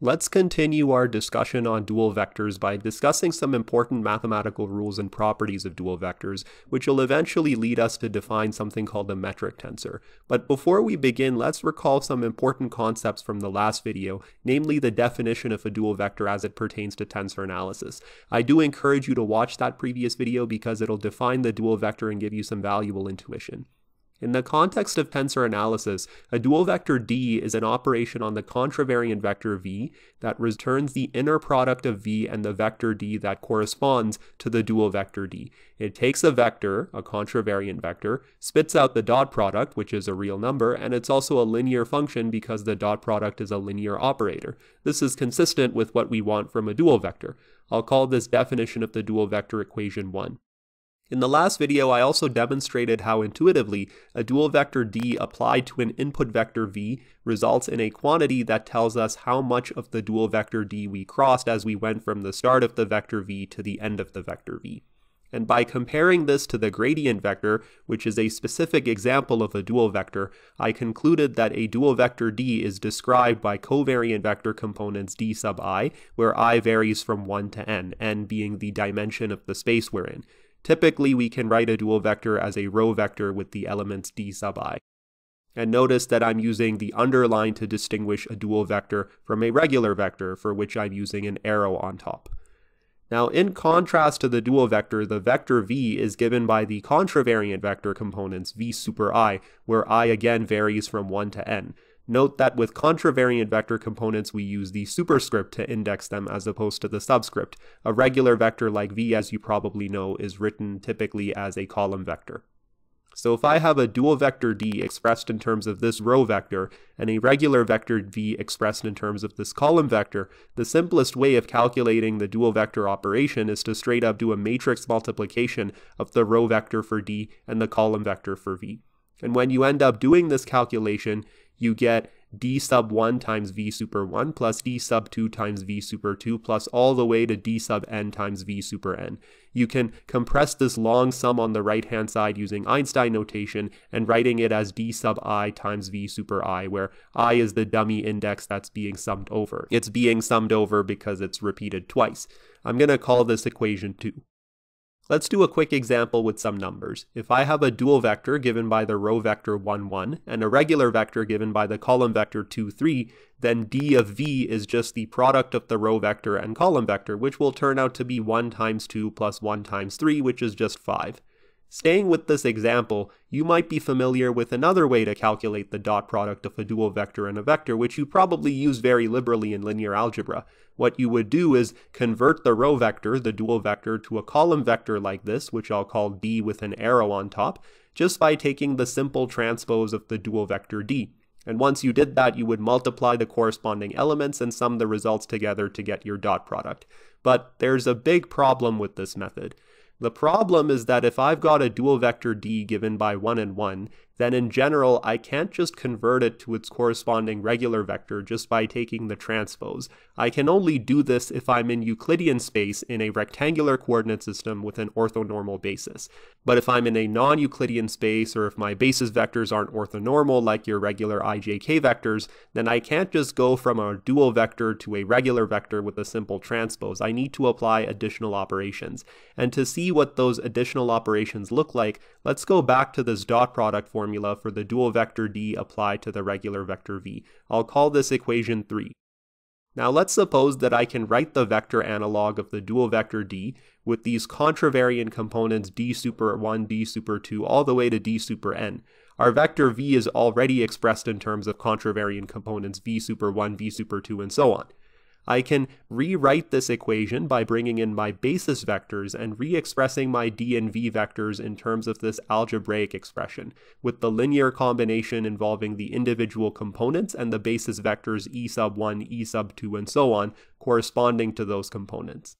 Let's continue our discussion on dual vectors by discussing some important mathematical rules and properties of dual vectors, which will eventually lead us to define something called the metric tensor. But before we begin, let's recall some important concepts from the last video, namely the definition of a dual vector as it pertains to tensor analysis. I do encourage you to watch that previous video because it'll define the dual vector and give you some valuable intuition. In the context of tensor analysis, a dual vector D is an operation on the contravariant vector V that returns the inner product of V and the vector D that corresponds to the dual vector D. It takes a vector, a contravariant vector, spits out the dot product, which is a real number, and it's also a linear function because the dot product is a linear operator. This is consistent with what we want from a dual vector. I'll call this definition of the dual vector equation 1. In the last video, I also demonstrated how intuitively a dual vector D applied to an input vector V results in a quantity that tells us how much of the dual vector D we crossed as we went from the start of the vector V to the end of the vector V. And by comparing this to the gradient vector, which is a specific example of a dual vector, I concluded that a dual vector D is described by covariant vector components D sub I, where I varies from 1 to n, n being the dimension of the space we're in. Typically, we can write a dual vector as a row vector with the elements D sub I. And notice that I'm using the underline to distinguish a dual vector from a regular vector, for which I'm using an arrow on top. Now, in contrast to the dual vector, the vector V is given by the contravariant vector components V super I, where I again varies from 1 to n. Note that with contravariant vector components, we use the superscript to index them as opposed to the subscript. A regular vector like V, as you probably know, is written typically as a column vector. So if I have a dual vector D expressed in terms of this row vector and a regular vector V expressed in terms of this column vector, the simplest way of calculating the dual vector operation is to straight up do a matrix multiplication of the row vector for D and the column vector for V. And when you end up doing this calculation, you get D sub 1 times V super 1 plus D sub 2 times V super 2 plus all the way to D sub n times V super n. You can compress this long sum on the right-hand side using Einstein notation and writing it as D sub I times V super I, where I is the dummy index that's being summed over. It's being summed over because it's repeated twice. I'm going to call this equation 2. Let's do a quick example with some numbers. If I have a dual vector given by the row vector 1, 1 and a regular vector given by the column vector 2, 3, then D of V is just the product of the row vector and column vector, which will turn out to be 1 times 2 plus 1 times 3, which is just 5. Staying with this example, you might be familiar with another way to calculate the dot product of a dual vector and a vector, which you probably use very liberally in linear algebra. What you would do is convert the row vector, the dual vector, to a column vector like this, which I'll call D with an arrow on top, just by taking the simple transpose of the dual vector D. And once you did that, you would multiply the corresponding elements and sum the results together to get your dot product. But there's a big problem with this method. The problem is that if I've got a dual vector D given by 1 and 1, then in general I can't just convert it to its corresponding regular vector just by taking the transpose. I can only do this if I'm in Euclidean space in a rectangular coordinate system with an orthonormal basis. But if I'm in a non-Euclidean space, or if my basis vectors aren't orthonormal like your regular ijk vectors, then I can't just go from a dual vector to a regular vector with a simple transpose. I need to apply additional operations. And to see what those additional operations look like, let's go back to this dot product formula for the dual vector D applied to the regular vector V. I'll call this equation 3. Now let's suppose that I can write the vector analog of the dual vector D with these contravariant components D super 1, D super 2, all the way to D super n. Our vector V is already expressed in terms of contravariant components V super 1, V super 2, and so on. I can rewrite this equation by bringing in my basis vectors and re-expressing my D and V vectors in terms of this algebraic expression, with the linear combination involving the individual components and the basis vectors E sub 1, E sub 2, and so on, corresponding to those components.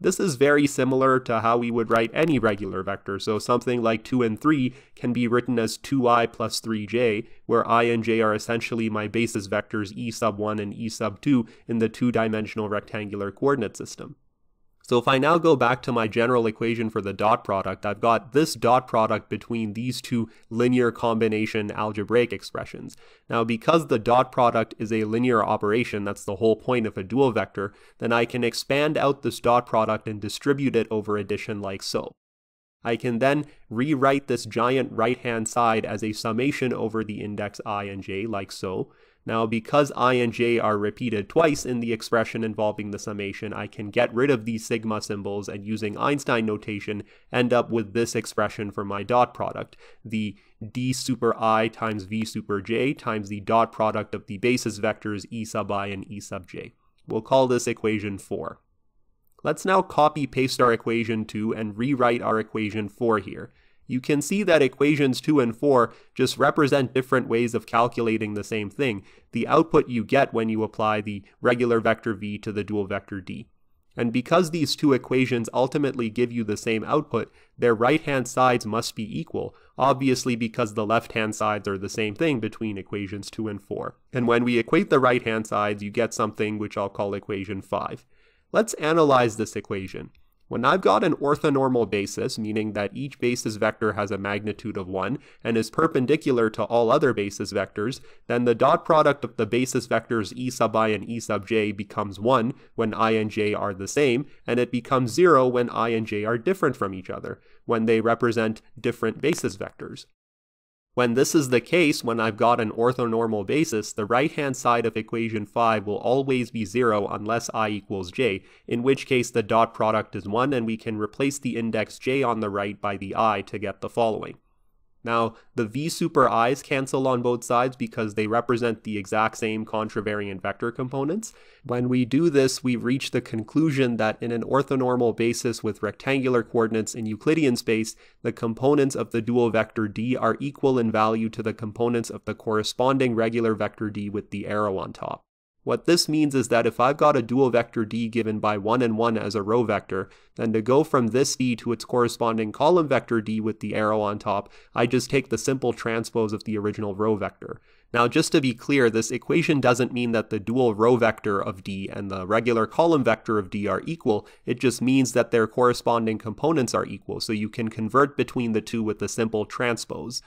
This is very similar to how we would write any regular vector, so something like 2 and 3 can be written as 2i plus 3j, where I and j are essentially my basis vectors e sub 1 and e sub 2 in the two-dimensional rectangular coordinate system. So if I now go back to my general equation for the dot product, I've got this dot product between these two linear combination algebraic expressions. Now, because the dot product is a linear operation, that's the whole point of a dual vector, then I can expand out this dot product and distribute it over addition like so. I can then rewrite this giant right-hand side as a summation over the index I and j like so. Now, because I and j are repeated twice in the expression involving the summation, I can get rid of these sigma symbols and, using Einstein notation, end up with this expression for my dot product, the d super I times v super j times the dot product of the basis vectors e sub I and e sub j. We'll call this equation 4. Let's now copy-paste our equation 2 and rewrite our equation 4 here. You can see that equations 2 and 4 just represent different ways of calculating the same thing, the output you get when you apply the regular vector v to the dual vector d. And because these two equations ultimately give you the same output, their right-hand sides must be equal, obviously because the left-hand sides are the same thing between equations 2 and 4. And when we equate the right-hand sides, you get something which I'll call equation 5. Let's analyze this equation. When I've got an orthonormal basis, meaning that each basis vector has a magnitude of 1 and is perpendicular to all other basis vectors, then the dot product of the basis vectors e sub I and e sub j becomes 1 when I and j are the same, and it becomes 0 when I and j are different from each other, when they represent different basis vectors. When this is the case, when I've got an orthonormal basis, the right-hand side of equation 5 will always be 0 unless I equals j, in which case the dot product is 1 and we can replace the index j on the right by the I to get the following. Now, the v super i's cancel on both sides because they represent the exact same contravariant vector components. When we do this, we reach the conclusion that in an orthonormal basis with rectangular coordinates in Euclidean space, the components of the dual vector d are equal in value to the components of the corresponding regular vector d with the arrow on top. What this means is that if I've got a dual vector d given by 1 and 1 as a row vector, then to go from this d to its corresponding column vector d with the arrow on top, I just take the simple transpose of the original row vector. Now, just to be clear, this equation doesn't mean that the dual row vector of d and the regular column vector of d are equal, it just means that their corresponding components are equal, so you can convert between the two with the simple transpose.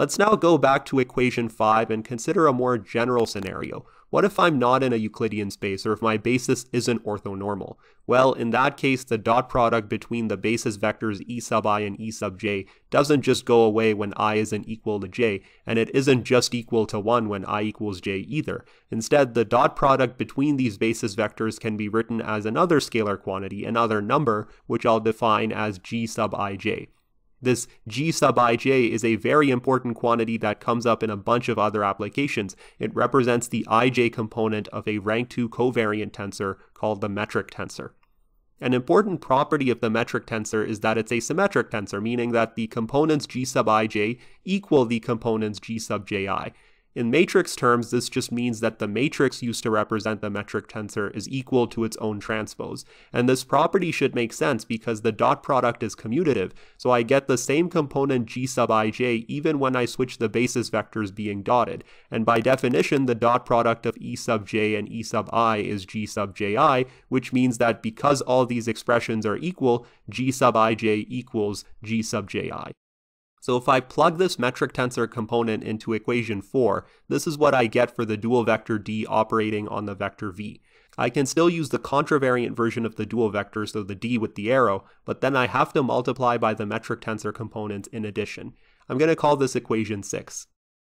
Let's now go back to equation 5 and consider a more general scenario. What if I'm not in a Euclidean space, or if my basis isn't orthonormal? Well, in that case, the dot product between the basis vectors e sub I and e sub j doesn't just go away when I isn't equal to j, and it isn't just equal to 1 when I equals j either. Instead, the dot product between these basis vectors can be written as another scalar quantity, another number, which I'll define as g sub ij. This g sub ij is a very important quantity that comes up in a bunch of other applications. It represents the ij component of a rank 2 covariant tensor called the metric tensor. An important property of the metric tensor is that it's a symmetric tensor, meaning that the components g sub ij equal the components g sub ji. In matrix terms, this just means that the matrix used to represent the metric tensor is equal to its own transpose. And this property should make sense because the dot product is commutative, so I get the same component g sub ij even when I switch the basis vectors being dotted. And by definition, the dot product of e sub j and e sub I is g sub ji, which means that because all these expressions are equal, g sub ij equals g sub ji. So if I plug this metric tensor component into equation 4, this is what I get for the dual vector d operating on the vector v. I can still use the contravariant version of the dual vector, so the d with the arrow, but then I have to multiply by the metric tensor components in addition. I'm going to call this equation 6.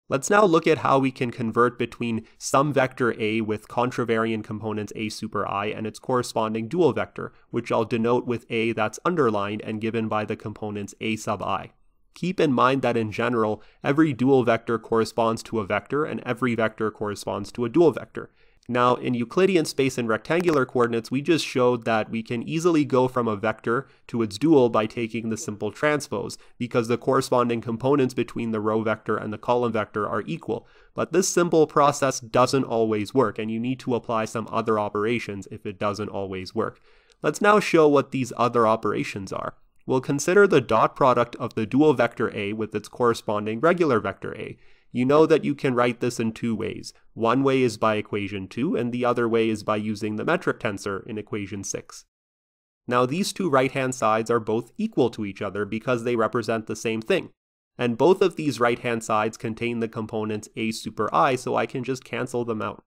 Let's now look at how we can convert between some vector A with contravariant components A super I and its corresponding dual vector, which I'll denote with A that's underlined and given by the components A sub I. Keep in mind that in general, every dual vector corresponds to a vector and every vector corresponds to a dual vector. Now, in Euclidean space and rectangular coordinates, we just showed that we can easily go from a vector to its dual by taking the simple transpose, because the corresponding components between the row vector and the column vector are equal. But this simple process doesn't always work, and you need to apply some other operations if it doesn't always work. Let's now show what these other operations are. We'll consider the dot product of the dual vector A with its corresponding regular vector A. You know that you can write this in two ways. One way is by equation 2, and the other way is by using the metric tensor in equation 6. Now these two right-hand sides are both equal to each other because they represent the same thing. And both of these right-hand sides contain the components a super I, so I can just cancel them out.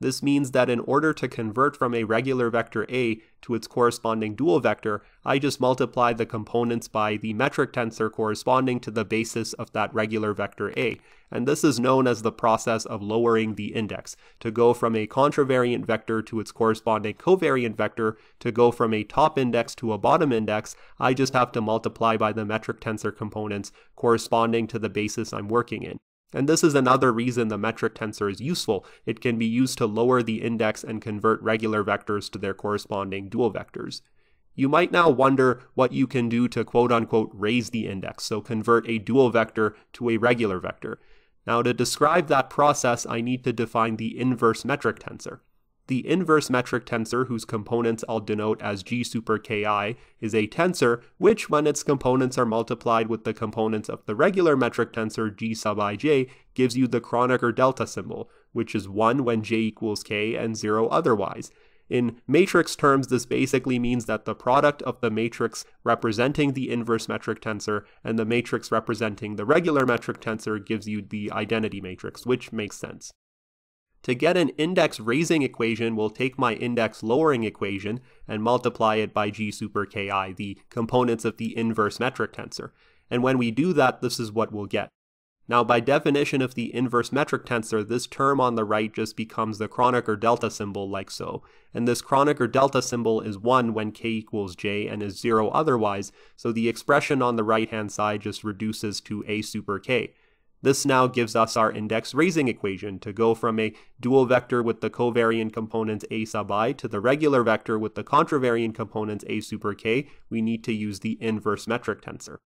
This means that in order to convert from a regular vector A to its corresponding dual vector, I just multiply the components by the metric tensor corresponding to the basis of that regular vector A. And this is known as the process of lowering the index, to go from a contravariant vector to its corresponding covariant vector, to go from a top index to a bottom index, I just have to multiply by the metric tensor components corresponding to the basis I'm working in. And this is another reason the metric tensor is useful. It can be used to lower the index and convert regular vectors to their corresponding dual vectors. You might now wonder what you can do to quote-unquote raise the index, so convert a dual vector to a regular vector. Now to describe that process, I need to define the inverse metric tensor. The inverse metric tensor, whose components I'll denote as G super Ki, is a tensor which, when its components are multiplied with the components of the regular metric tensor G sub ij, gives you the Kronecker delta symbol, which is 1 when j equals k and 0 otherwise. In matrix terms, this basically means that the product of the matrix representing the inverse metric tensor and the matrix representing the regular metric tensor gives you the identity matrix, which makes sense. To get an index raising equation, we'll take my index lowering equation and multiply it by G super Ki, the components of the inverse metric tensor. And when we do that, this is what we'll get. Now by definition of the inverse metric tensor, this term on the right just becomes the Kronecker delta symbol, like so. And this Kronecker delta symbol is 1 when k equals j and is 0 otherwise, so the expression on the right hand side just reduces to a super k. This now gives us our index raising equation, to go from a dual vector with the covariant components a sub I to the regular vector with the contravariant components a super k, we need to use the inverse metric tensor.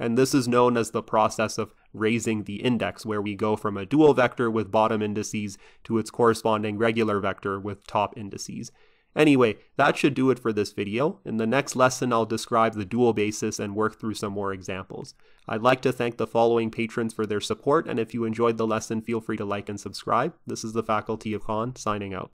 And this is known as the process of raising the index, where we go from a dual vector with bottom indices to its corresponding regular vector with top indices. Anyway, that should do it for this video. In the next lesson, I'll describe the dual basis and work through some more examples. I'd like to thank the following patrons for their support, and if you enjoyed the lesson, feel free to like and subscribe. This is the Faculty of Khan, signing out.